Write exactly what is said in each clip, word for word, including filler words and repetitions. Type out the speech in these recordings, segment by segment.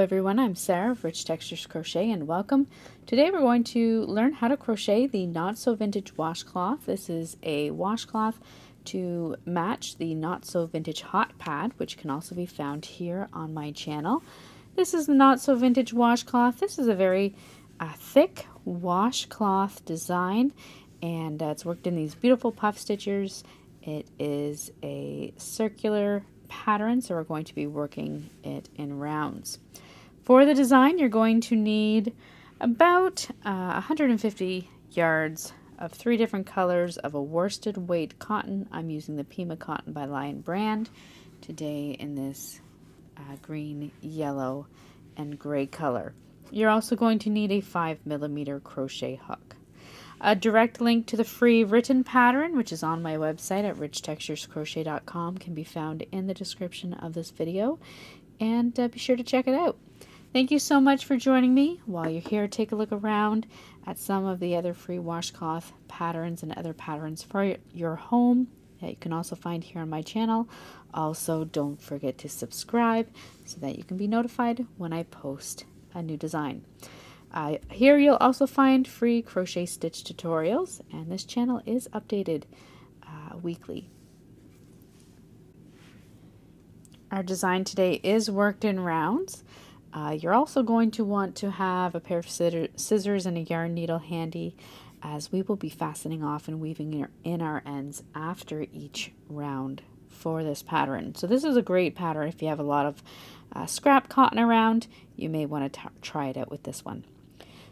everyone, I'm Sarah of Rich Textures Crochet and welcome. Today we're going to learn how to crochet the Not So Vintage washcloth. This is a washcloth to match the Not So Vintage hot pad, which can also be found here on my channel. This is the Not So Vintage washcloth. This is a very uh, thick washcloth design and uh, it's worked in these beautiful puff stitchers. It is a circular pattern, so we're going to be working it in rounds. For the design, you're going to need about uh, one hundred fifty yards of three different colors of a worsted weight cotton. I'm using the Pima Cotton by Lion Brand today in this uh, green, yellow, and gray color. You're also going to need a five millimeter crochet hook. A direct link to the free written pattern, which is on my website at rich textures crochet dot com, can be found in the description of this video, and uh, be sure to check it out. Thank you so much for joining me. While you're here, take a look around at some of the other free washcloth patterns and other patterns for your home that you can also find here on my channel. Also, don't forget to subscribe so that you can be notified when I post a new design. Uh, here you'll also find free crochet stitch tutorials, and this channel is updated uh, weekly. Our design today is worked in rounds. Uh, you're also going to want to have a pair of scissors and a yarn needle handy, as we will be fastening off and weaving in our ends after each round for this pattern. So this is a great pattern. If you have a lot of uh, scrap cotton around, you may want to try it out with this one.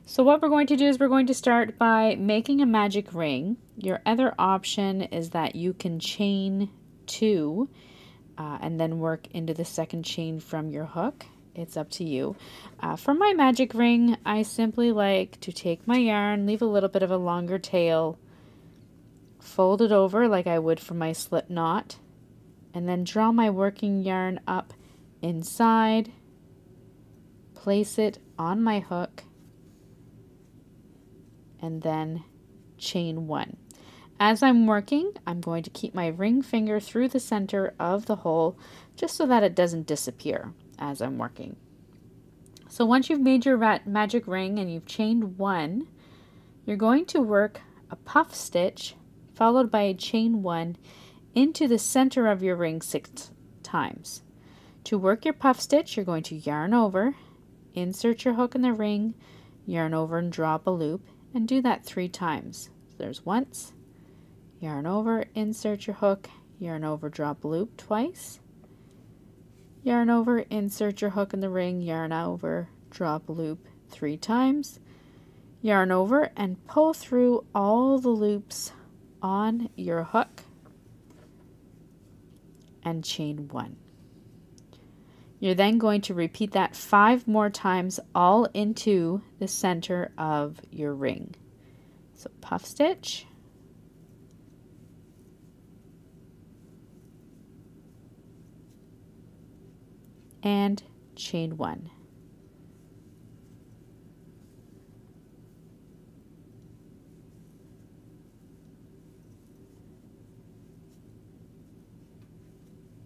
So what we're going to do is we're going to start by making a magic ring. Your other option is that you can chain two uh, and then work into the second chain from your hook. It's up to you. Uh, for my magic ring, I simply like to take my yarn, leave a little bit of a longer tail, fold it over like I would for my slip knot, and then draw my working yarn up inside, place it on my hook, and then chain one. As I'm working, I'm going to keep my ring finger through the center of the hole just so that it doesn't disappear as I'm working. So once you've made your magic ring and you've chained one, you're going to work a puff stitch followed by a chain one into the center of your ring six times. To work your puff stitch, you're going to yarn over, insert your hook in the ring, yarn over and drop a loop, and do that three times. So there's once, yarn over, insert your hook, yarn over, drop loop twice, yarn over, insert your hook in the ring, yarn over, drop loop three times, yarn over and pull through all the loops on your hook, and chain one. You're then going to repeat that five more times, all into the center of your ring. So puff stitch, and chain one.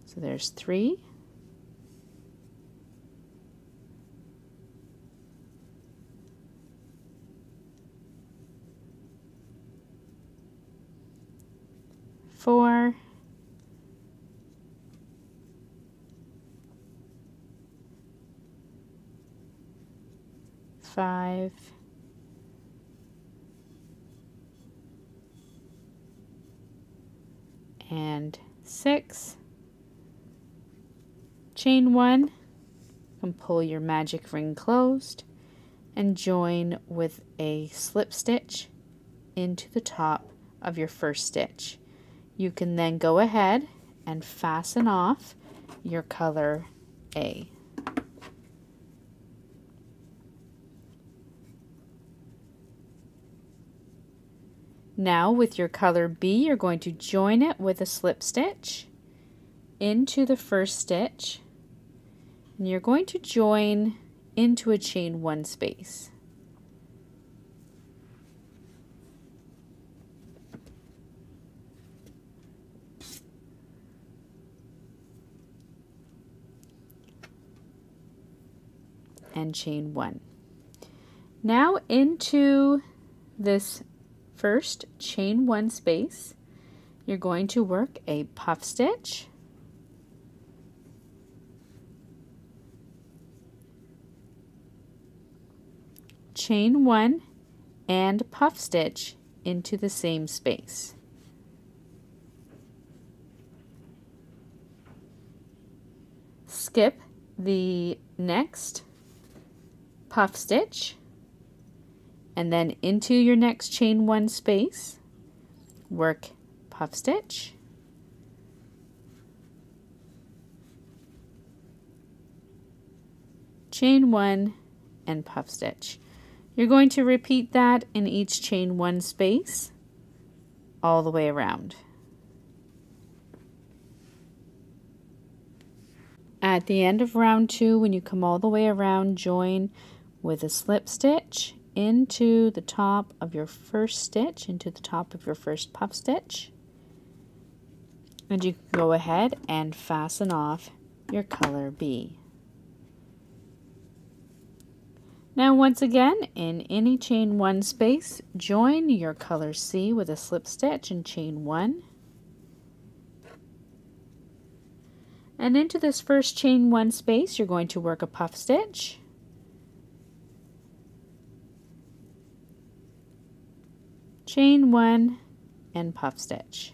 So there's three. Four, five, and six. Chain one, and pull your magic ring closed and join with a slip stitch into the top of your first stitch. You can then go ahead and fasten off your color A. Now with your color B, you're going to join it with a slip stitch into the first stitch, and you're going to join into a chain one space. and chain one. Now into this first chain one space, you're going to work a puff stitch, chain one, and puff stitch into the same space. Skip the next puff stitch, and then into your next chain one space, work puff stitch, chain one, and puff stitch. You're going to repeat that in each chain one space all the way around. At the end of round two, when you come all the way around, join with a slip stitch into the top of your first stitch, into the top of your first puff stitch, and you can go ahead and fasten off your color B. Now once again, in any chain one space, join your color C with a slip stitch and chain one. And into this first chain one space, you're going to work a puff stitch, chain one, and puff stitch.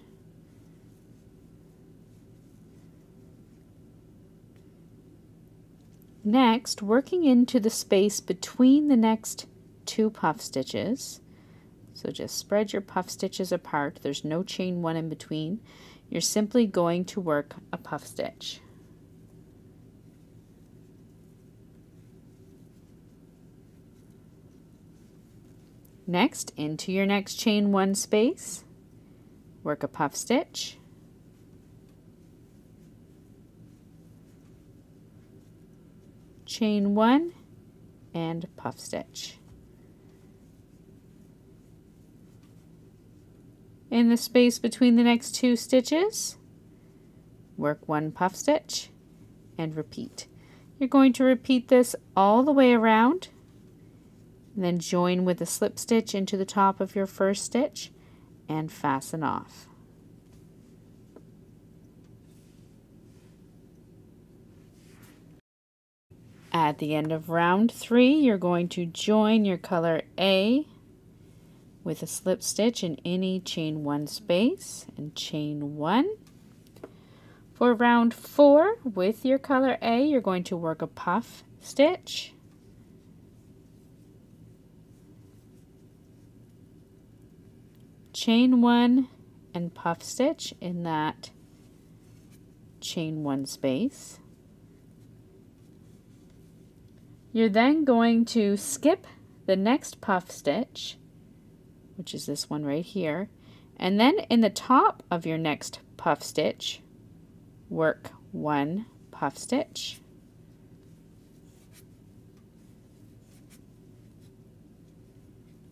Next, working into the space between the next two puff stitches, so just spread your puff stitches apart, there's no chain one in between, you're simply going to work a puff stitch. Next, into your next chain one space, work a puff stitch, chain one, and puff stitch. In the space between the next two stitches, work one puff stitch and repeat. You're going to repeat this all the way around, and then join with a slip stitch into the top of your first stitch and fasten off. At the end of round three, you're going to join your color A with a slip stitch in any chain one space and chain one. For round four, with your color A, you're going to work a puff stitch, chain one, and puff stitch in that chain one space. You're then going to skip the next puff stitch, which is this one right here, and then in the top of your next puff stitch, work one puff stitch,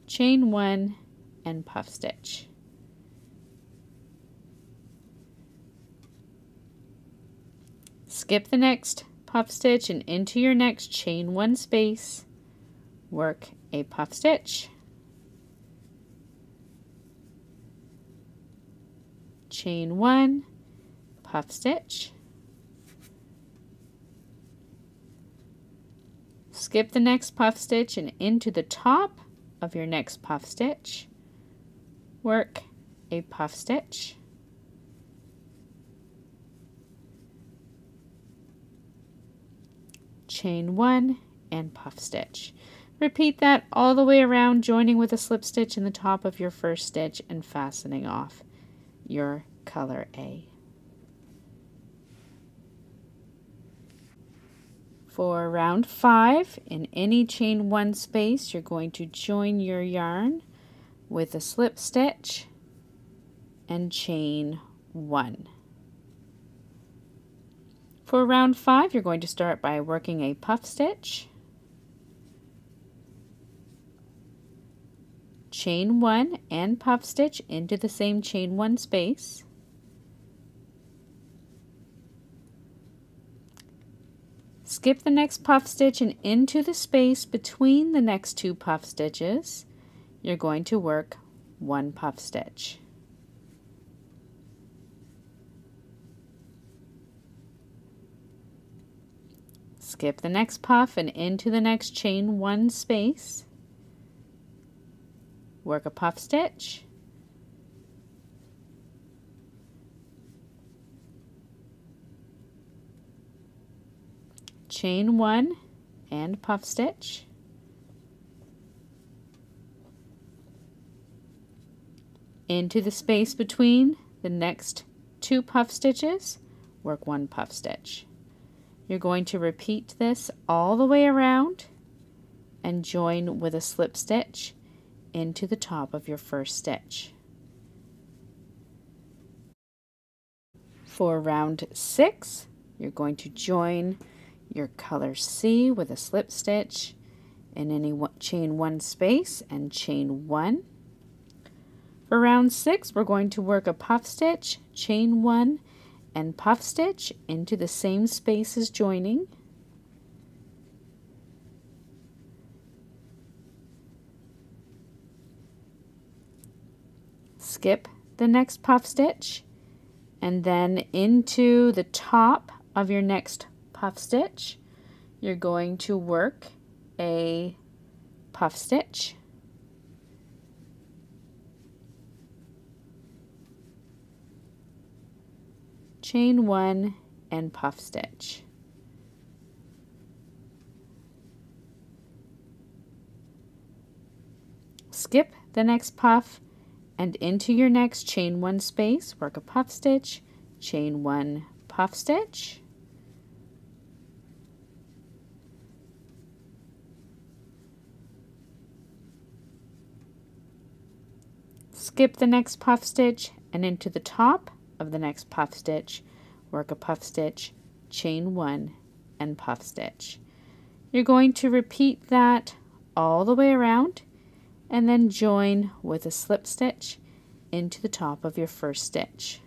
chain one, and puff stitch. Skip the next puff stitch and into your next chain one space, work a puff stitch, chain one, puff stitch. Skip the next puff stitch and into the top of your next puff stitch, work a puff stitch, chain one, and puff stitch. Repeat that all the way around, joining with a slip stitch in the top of your first stitch and fastening off your color A. For round five, in any chain one space, you're going to join your yarn with a slip stitch and chain one. For round five, you're going to start by working a puff stitch, chain one, and puff stitch into the same chain one space, skip the next puff stitch and into the space between the next two puff stitches, you're going to work one puff stitch. Skip the next puff and into the next chain one space, work a puff stitch, chain one and puff stitch, into the space between the next two puff stitches, work one puff stitch. You're going to repeat this all the way around and join with a slip stitch into the top of your first stitch. For round six, you're going to join your color C with a slip stitch in any one, chain one space and chain one. For round six, we're going to work a puff stitch, chain one, and puff stitch into the same space as joining. Skip the next puff stitch and then into the top of your next puff stitch, you're going to work a puff stitch. Chain one and puff stitch. Skip the next puff and into your next chain one space, work a puff stitch, chain one, puff stitch. Skip the next puff stitch and into the top of the next puff stitch, work a puff stitch, chain one, and puff stitch. You're going to repeat that all the way around and then join with a slip stitch into the top of your first stitch.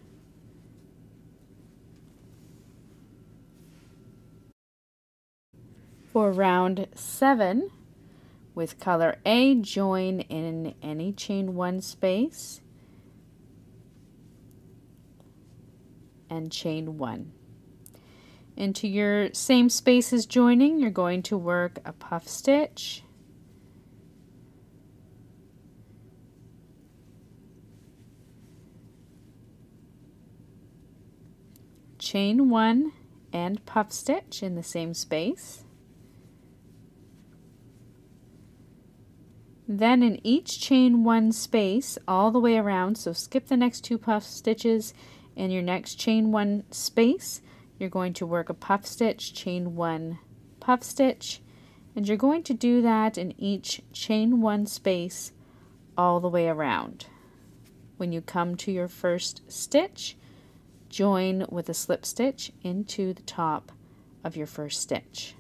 For round seven, with color A, join in any chain one space and chain one. Into your same space as joining, you're going to work a puff stitch, chain one and puff stitch in the same space. Then in each chain one space all the way around, so skip the next two puff stitches. In your next chain one space, you're going to work a puff stitch, chain one, puff stitch, and you're going to do that in each chain one space all the way around. When you come to your first stitch, join with a slip stitch into the top of your first stitch.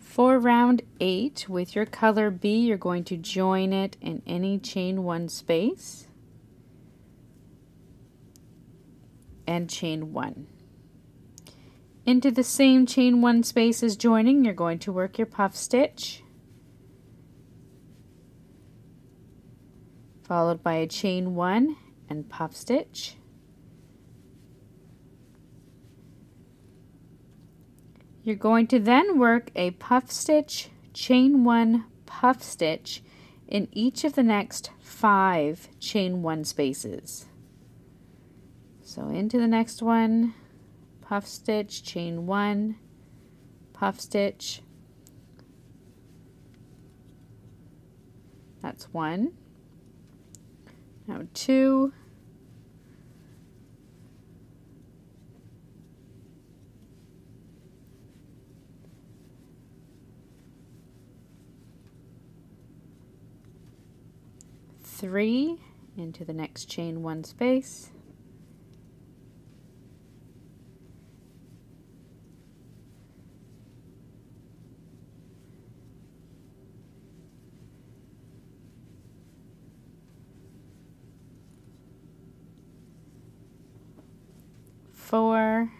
For round eight, with your color B, you're going to join it in any chain one space and chain one. Into the same chain one space as joining, you're going to work your puff stitch, followed by a chain one and puff stitch. You're going to then work a puff stitch, chain one, puff stitch in each of the next five chain one spaces. So into the next one, puff stitch, chain one, puff stitch. That's one. Now two. Three into the next chain one space, four,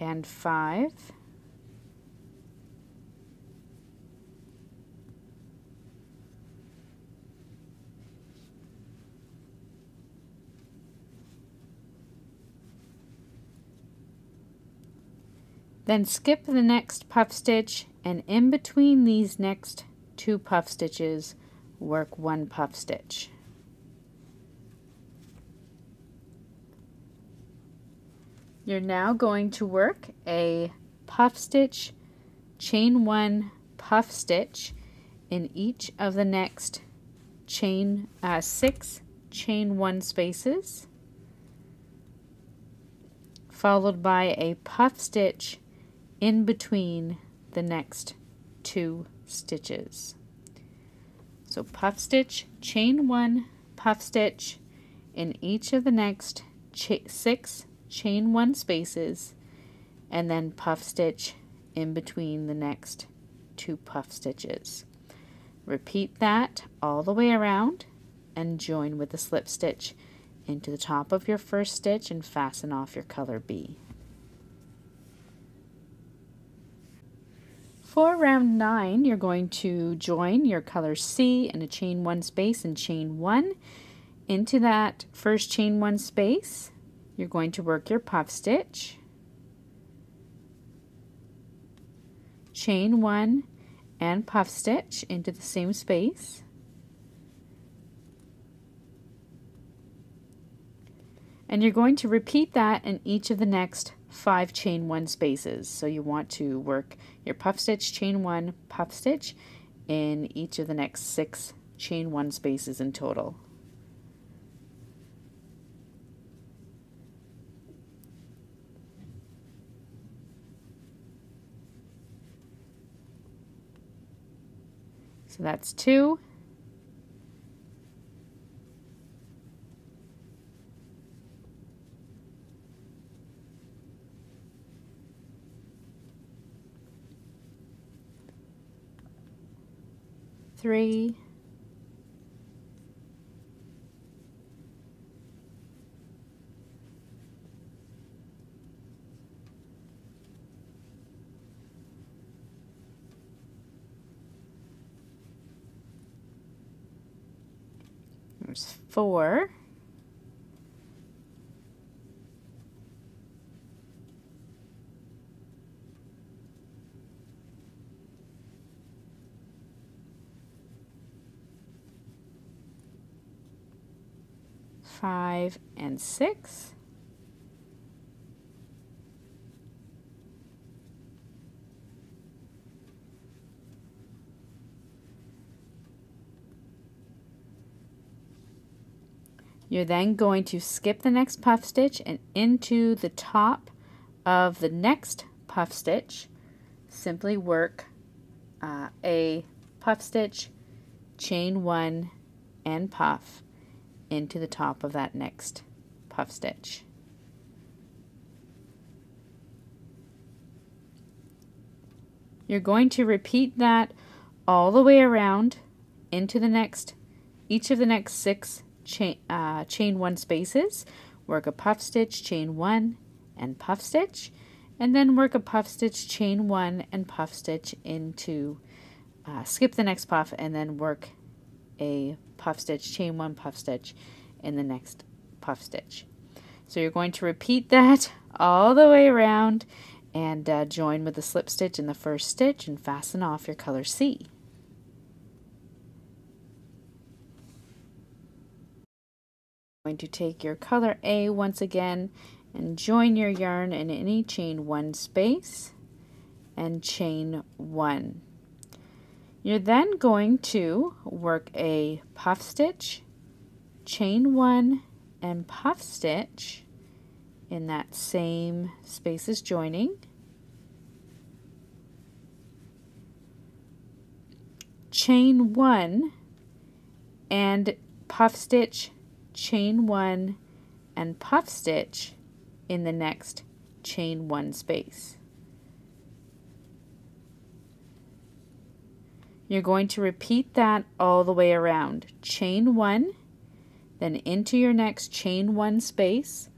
and five, then skip the next puff stitch, and in between these next two puff stitches work one puff stitch. You're now going to work a puff stitch, chain one puff stitch in each of the next chain uh, six chain one spaces, followed by a puff stitch in between the next two stitches. So puff stitch, chain one puff stitch in each of the next cha- six chain one spaces, and then puff stitch in between the next two puff stitches. Repeat that all the way around and join with a slip stitch into the top of your first stitch and fasten off your color B. For round nine, you're going to join your color C and a chain one space and chain one. Into that first chain one space, you're going to work your puff stitch, chain one and puff stitch into the same space, and you're going to repeat that in each of the next five chain one spaces. So you want to work your puff stitch, chain one, puff stitch in each of the next six chain one spaces in total. So that's two, three, there's four, five, and six, you're then going to skip the next puff stitch and into the top of the next puff stitch, simply work uh, a puff stitch, chain one, and puff into the top of that next puff stitch. You're going to repeat that all the way around into the next, each of the next six chain, uh, chain one spaces, work a puff stitch, chain one, and puff stitch, and then work a puff stitch, chain one, and puff stitch into, uh, skip the next puff, and then work a puff stitch, chain one puff stitch in the next puff stitch. So you're going to repeat that all the way around and uh, join with a slip stitch in the first stitch and fasten off your color C. You're going to take your color A once again and join your yarn in any chain one space and chain one. You're then going to work a puff stitch, chain one, and puff stitch in that same spaces joining, chain one, and puff stitch, chain one, and puff stitch in the next chain one space. You're going to repeat that all the way around. Chain one, then into your next chain one space,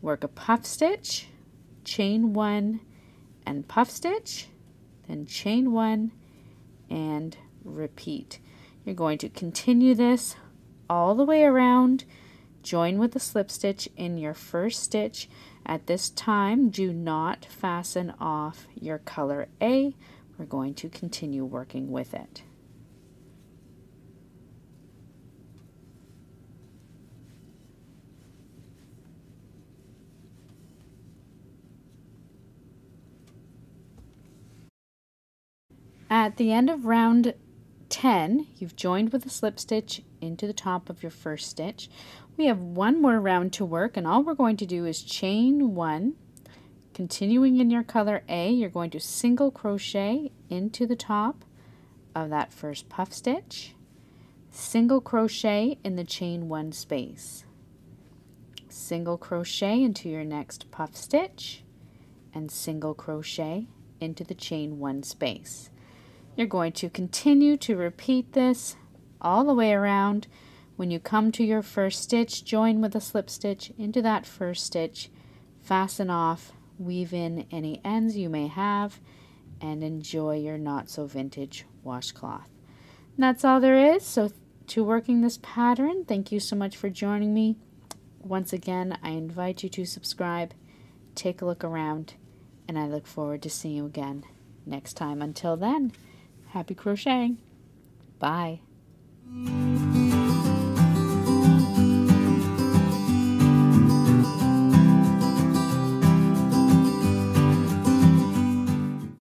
work a puff stitch, chain one and puff stitch, then chain one and repeat. You're going to continue this all the way around. Join with a slip stitch in your first stitch. At this time, do not fasten off your color A. We're going to continue working with it. At the end of round ten, you've joined with a slip stitch into the top of your first stitch. We have one more round to work, and all we're going to do is chain one. Continuing in your color A, you're going to single crochet into the top of that first puff stitch, single crochet in the chain one space, single crochet into your next puff stitch, and single crochet into the chain one space. You're going to continue to repeat this all the way around. When you come to your first stitch, join with a slip stitch into that first stitch, fasten off, weave in any ends you may have, and enjoy your not so vintage washcloth. And that's all there is so to working this pattern. Thank you so much for joining me. Once again, I invite you to subscribe, take a look around, and I look forward to seeing you again next time. Until then, happy crocheting. Bye.